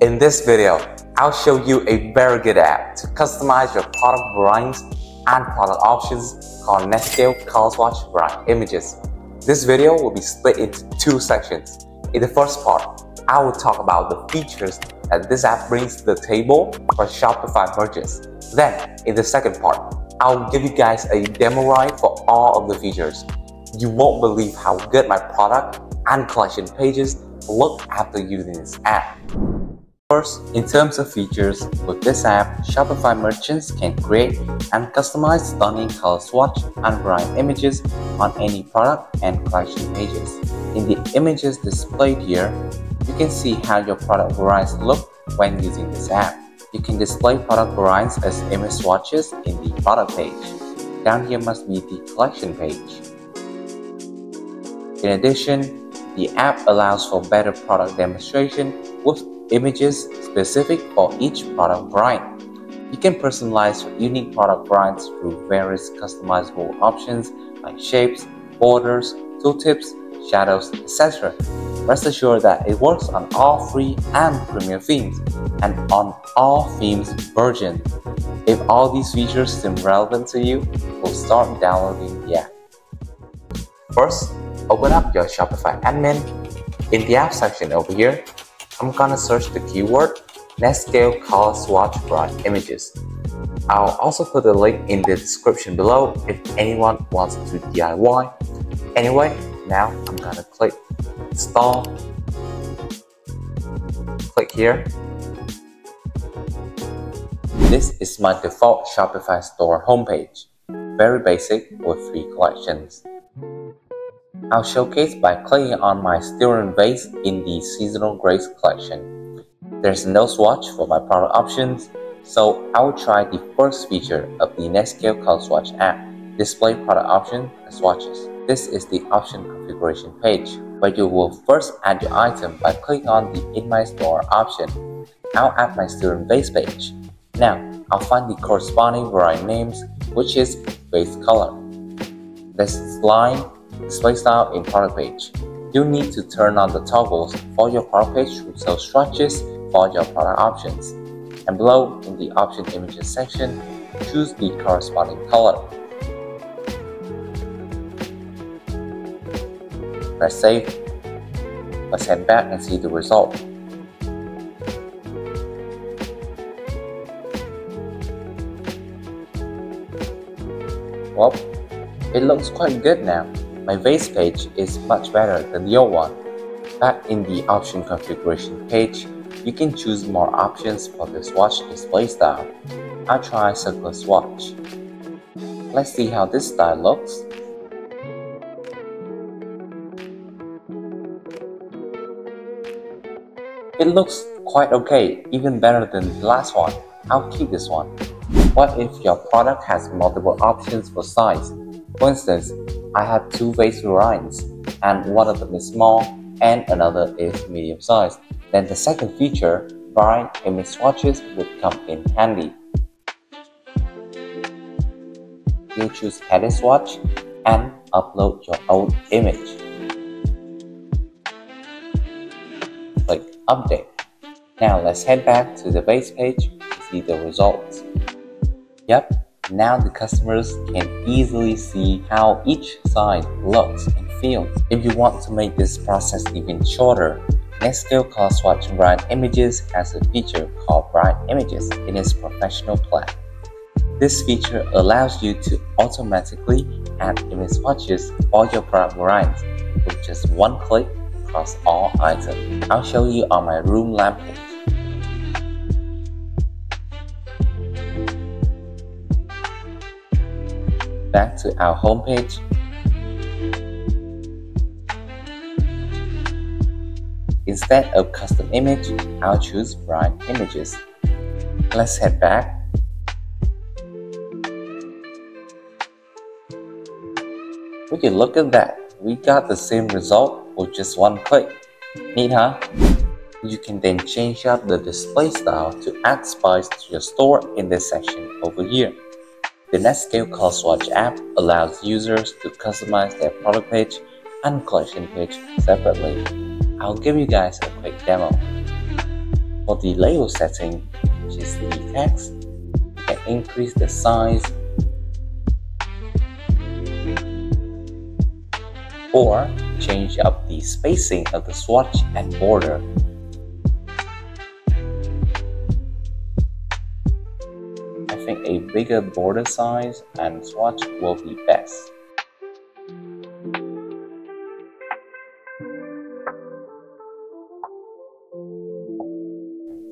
In this video, I'll show you a very good app to customize your product variants and product options called NestScale Color Swatch Variant Images. This video will be split into two sections. In the first part, I will talk about the features that this app brings to the table for Shopify merchants. Then, in the second part, I'll give you guys a demo ride for all of the features. You won't believe how good my product and collection pages look after using this app. First, in terms of features, with this app, Shopify merchants can create and customize stunning color swatch and variant images on any product and collection pages. In the images displayed here, you can see how your product variants look when using this app. You can display product variants as image swatches in the product page. Down here must be the collection page. In addition, the app allows for better product demonstration with images specific for each product variant. You can personalize your unique product variants through various customizable options like shapes, borders, tooltips, shadows, etc. Rest assured that it works on all free and premium themes and on all themes version. If all these features seem relevant to you, we'll start downloading the app. First, open up your Shopify admin. In the app section over here, I'm gonna search the keyword NestScale Color Swatch Variant Images. I'll also put the link in the description below if anyone wants to DIY. Anyway, now I'm gonna click install. Click here. This is my default Shopify store homepage. Very basic with three collections. I'll showcase by clicking on my Styrian vase in the Seasonal Grace collection. There's no swatch for my product options, so I will try the first feature of the NestScale Color Swatch app, Display Product Option and Swatches. This is the option configuration page, where you will first add your item by clicking on the In My Store option. I'll add my Styrian vase page. Now, I'll find the corresponding variant names, which is vase color. This line Display style in product page. You need to turn on the toggles for your product page to show swatches for your product options. And below, in the option images section, choose the corresponding color. Press save. Let's head back and see the result. Well, it looks quite good now. My vase page is much better than the old one. Back in the option configuration page, you can choose more options for the swatch display style. I'll try circular swatch. Let's see how this style looks. It looks quite okay, even better than the last one. I'll keep this one. What if your product has multiple options for size? For instance, I have two vase variants, and one of them is small and another is medium sized. Then the second feature, variant image swatches, would come in handy. You choose edit swatch and upload your own image. Click update. Now let's head back to the vase page to see the results. Yep. Now the customers can easily see how each side looks and feels. If you want to make this process even shorter, NestScale Color Swatch Variant Images has a feature called Variant Images in its professional plan. This feature allows you to automatically add image swatches for your product variants with just one click across all items. I'll show you on my room lamp page. Back to our homepage. Instead of custom image, I'll choose variant images. Let's head back. Would you look at that? We got the same result with just one click. Neat, huh? You can then change up the display style to add spice to your store in this section over here. The NestScale Color Swatch app allows users to customize their product page and collection page separately. I'll give you guys a quick demo. For the layout setting, which is the text, you can increase the size or change up the spacing of the swatch and border. I think a bigger border size and swatch will be best.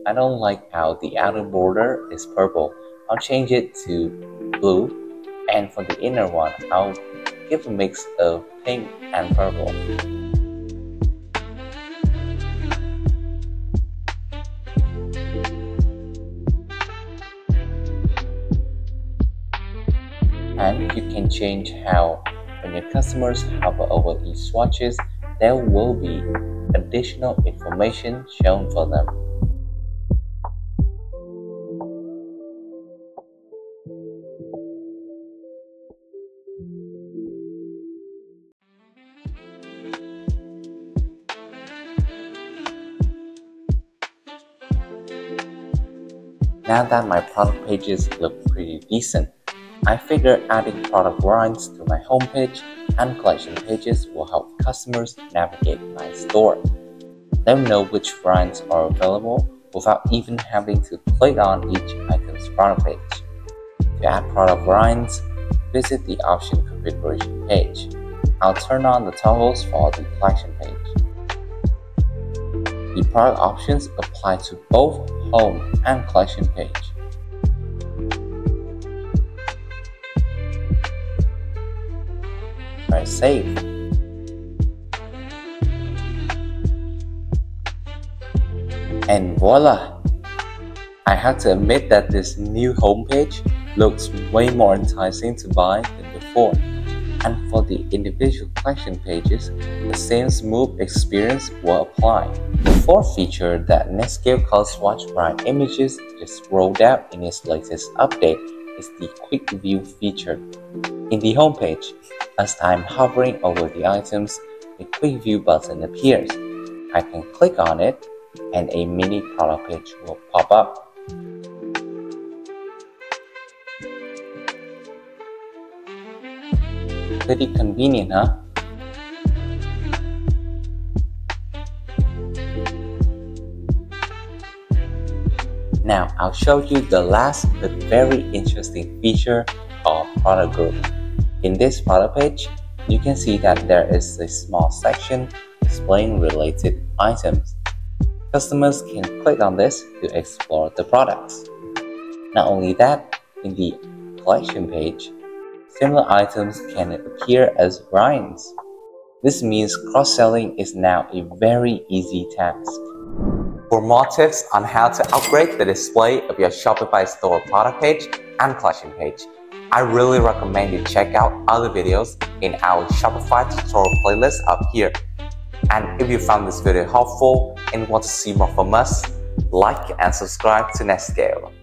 I don't like how the outer border is purple. I'll change it to blue, and for the inner one, I'll give a mix of pink and purple. And you can change how, when your customers hover over each swatches, there will be additional information shown for them. Now that my product pages look pretty decent, I figure adding product lines to my homepage and collection pages will help customers navigate my store. They'll know which brands are available without even having to click on each item's product page. To add product lines, visit the option configuration page. I'll turn on the toggles for the collection page. The product options apply to both home and collection page. Press save. And voila! I have to admit that this new homepage looks way more enticing to buy than before. And for the individual collection pages, the same smooth experience will apply. The fourth feature that NestScale Color Swatch Variant Images just rolled out in its latest update is the Quick View feature. In the homepage, as I'm hovering over the items, the Quick View button appears. I can click on it, and a mini product page will pop up. Pretty convenient, huh? Now, I'll show you the last but very interesting feature called Product Group. In this product page, you can see that there is a small section displaying related items. Customers can click on this to explore the products. Not only that, in the collection page, similar items can appear as variants. This means cross-selling is now a very easy task. For more tips on how to upgrade the display of your Shopify store product page and collection page, I really recommend you check out other videos in our Shopify tutorial playlist up here. And if you found this video helpful and want to see more from us, like and subscribe to NestScale.